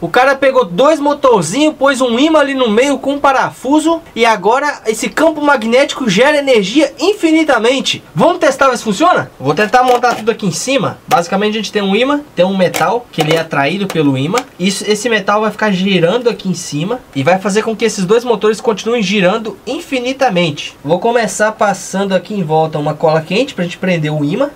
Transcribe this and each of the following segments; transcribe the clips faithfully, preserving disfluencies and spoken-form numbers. O cara pegou dois motorzinhos, pôs um ímã ali no meio com um parafuso e agora esse campo magnético gera energia infinitamente. Vamos testar se funciona? Vou tentar montar tudo aqui em cima. Basicamente a gente tem um ímã, tem um metal que ele é atraído pelo ímã. Isso, esse metal vai ficar girando aqui em cima e vai fazer com que esses dois motores continuem girando infinitamente. Vou começar passando aqui em volta uma cola quente pra gente prender o ímã.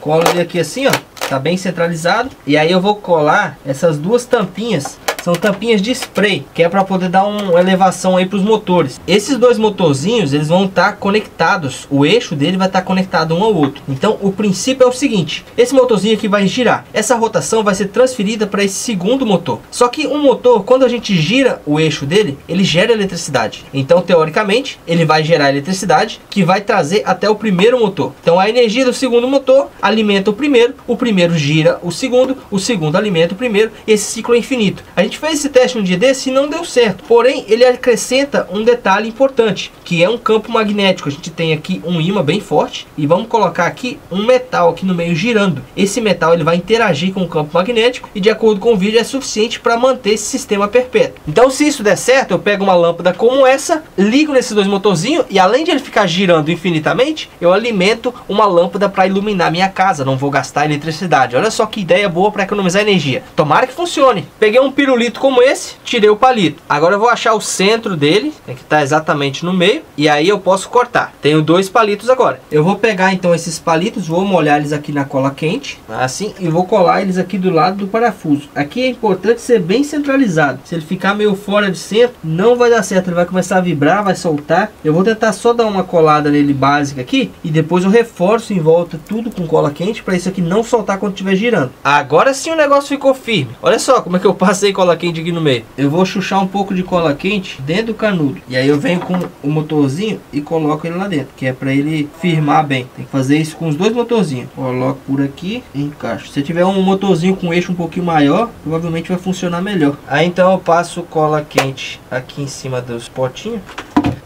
Colo ele aqui assim, ó. Tá bem centralizado. E aí eu vou colar essas duas tampinhas. São tampinhas de spray, que é para poder dar uma elevação aí para os motores. Esses dois motorzinhos, eles vão estar conectados. O eixo dele vai estar conectado um ao outro. Então, o princípio é o seguinte. Esse motorzinho aqui vai girar. Essa rotação vai ser transferida para esse segundo motor. Só que um motor, quando a gente gira o eixo dele, ele gera eletricidade. Então, teoricamente, ele vai gerar eletricidade, que vai trazer até o primeiro motor. Então, a energia do segundo motor alimenta o primeiro. O primeiro gira o segundo. O segundo alimenta o primeiro. E esse ciclo é infinito. A gente fez esse teste um dia desse e não deu certo, porém ele acrescenta um detalhe importante, que é um campo magnético. A gente tem aqui um ímã bem forte e vamos colocar aqui um metal aqui no meio girando. Esse metal ele vai interagir com o campo magnético e de acordo com o vídeo é suficiente para manter esse sistema perpétuo. Então se isso der certo, eu pego uma lâmpada como essa, ligo nesses dois motorzinhos e além de ele ficar girando infinitamente, eu alimento uma lâmpada para iluminar minha casa, não vou gastar eletricidade. Olha só que ideia boa para economizar energia. Tomara que funcione. Peguei um pirulito como esse, tirei o palito. Agora eu vou achar o centro dele, que tá exatamente no meio, e aí eu posso cortar. Tenho dois palitos agora. Eu vou pegar então esses palitos, vou molhar eles aqui na cola quente, assim, e vou colar eles aqui do lado do parafuso. Aqui é importante ser bem centralizado. Se ele ficar meio fora de centro, não vai dar certo. Ele vai começar a vibrar, vai soltar. Eu vou tentar só dar uma colada nele básica aqui, e depois eu reforço em volta tudo com cola quente, para isso aqui não soltar quando estiver girando. Agora sim o negócio ficou firme. Olha só como é que eu passei cola quente aqui no meio. Eu vou chuchar um pouco de cola quente dentro do canudo e aí eu venho com o motorzinho e coloco ele lá dentro, que é para ele firmar bem. Tem que fazer isso com os dois motorzinhos. Coloco por aqui e encaixo. Se tiver um motorzinho com eixo um pouquinho maior, provavelmente vai funcionar melhor. Aí então eu passo cola quente aqui em cima dos potinhos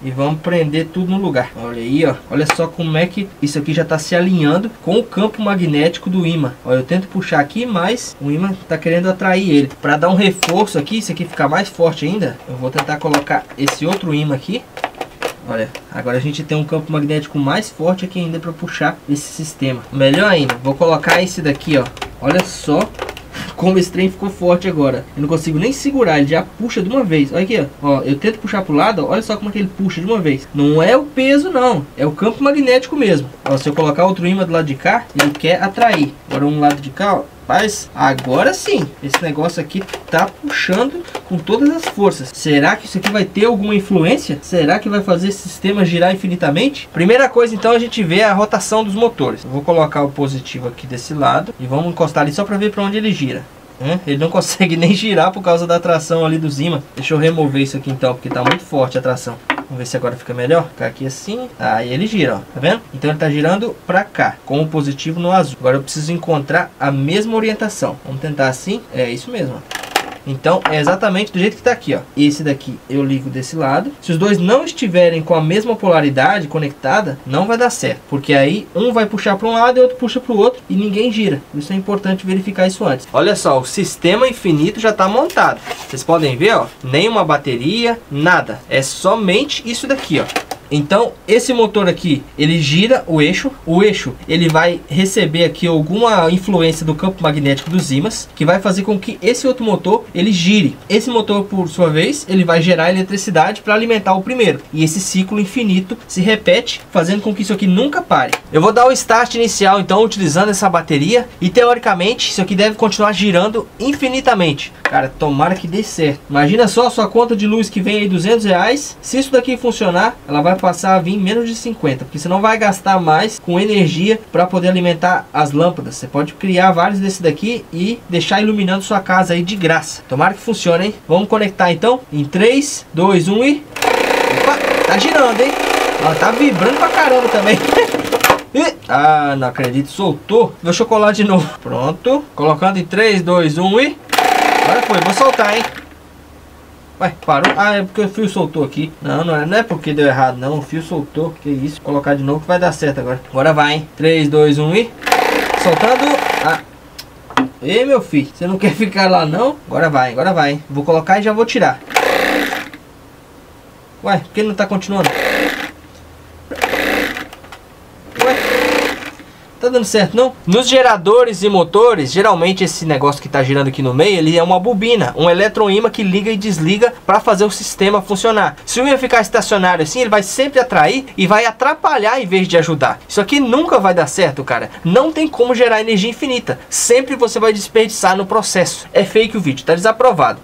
e vamos prender tudo no lugar. Olha aí, ó. Olha só como é que isso aqui já está se alinhando com o campo magnético do ímã. Olha, eu tento puxar aqui, mas o ímã está querendo atrair ele. Para dar um reforço aqui, isso aqui ficar mais forte ainda, eu vou tentar colocar esse outro ímã aqui. Olha, agora a gente tem um campo magnético mais forte aqui ainda para puxar esse sistema. Melhor ainda, vou colocar esse daqui, ó. Olha só como esse trem ficou forte agora. Eu não consigo nem segurar, ele já puxa de uma vez. Olha aqui, ó. Ó, eu tento puxar pro lado, ó. Olha só como é que ele puxa de uma vez. Não é o peso, não. É o campo magnético mesmo. Ó, se eu colocar outro ímã do lado de cá, ele quer atrair. Agora um lado de cá, ó. Mas agora sim, esse negócio aqui tá puxando com todas as forças. Será que isso aqui vai ter alguma influência? Será que vai fazer esse sistema girar infinitamente? Primeira coisa então a gente vê a rotação dos motores. Eu vou colocar o positivo aqui desse lado e vamos encostar ali só para ver para onde ele gira. Ele não consegue nem girar por causa da atração ali dos ímãs. Deixa eu remover isso aqui então, porque tá muito forte a atração. Vamos ver se agora fica melhor. Ficar aqui assim. Aí ele gira, ó. Tá vendo? Então ele tá girando pra cá, com o positivo no azul. Agora eu preciso encontrar a mesma orientação. Vamos tentar assim. É isso mesmo, ó. Então é exatamente do jeito que tá aqui, ó. Esse daqui eu ligo desse lado. Se os dois não estiverem com a mesma polaridade conectada, não vai dar certo, porque aí um vai puxar para um lado e outro puxa para o outro e ninguém gira. Isso é importante verificar isso antes. Olha só, o sistema infinito já tá montado. Vocês podem ver, ó, nenhuma bateria, nada. É somente isso daqui, ó. Então esse motor aqui, ele gira o eixo, o eixo ele vai receber aqui alguma influência do campo magnético dos ímãs, que vai fazer com que esse outro motor, ele gire. Esse motor, por sua vez, ele vai gerar eletricidade para alimentar o primeiro. E esse ciclo infinito se repete, fazendo com que isso aqui nunca pare. Eu vou dar o start inicial, então, utilizando essa bateria. E teoricamente, isso aqui deve continuar girando infinitamente. Cara, tomara que dê certo. Imagina só a sua conta de luz que vem aí duzentos reais. Se isso daqui funcionar, ela vai passar a vir menos de cinquenta, porque você não vai gastar mais com energia para poder alimentar as lâmpadas. Você pode criar vários desse daqui e deixar iluminando sua casa aí de graça. Tomara que funcione, hein? Vamos conectar então em três, dois, um e... Opa, tá girando, hein? Ela tá vibrando pra caramba também. Ah, não acredito, soltou. Deixa eu colar de novo. Pronto, colocando em três, dois, um e... Agora foi, vou soltar, hein? Vai, parou. Ah, é porque o fio soltou aqui. Não, não é, não é porque deu errado, não. O fio soltou. Que isso. Vou colocar de novo que vai dar certo agora. Agora vai, hein? três, dois, um e... Soltando. Ah. Ei, meu filho, você não quer ficar lá não? Agora vai, agora vai. Vou colocar e já vou tirar. Ué, por que ele não tá continuando? Tá dando certo, não? Nos geradores e motores, geralmente esse negócio que tá girando aqui no meio, ele é uma bobina, um eletroímã que liga e desliga para fazer o sistema funcionar. Se o ia ficar estacionário assim, ele vai sempre atrair e vai atrapalhar em vez de ajudar. Isso aqui nunca vai dar certo, cara. Não tem como gerar energia infinita. Sempre você vai desperdiçar no processo. É fake o vídeo, tá desaprovado.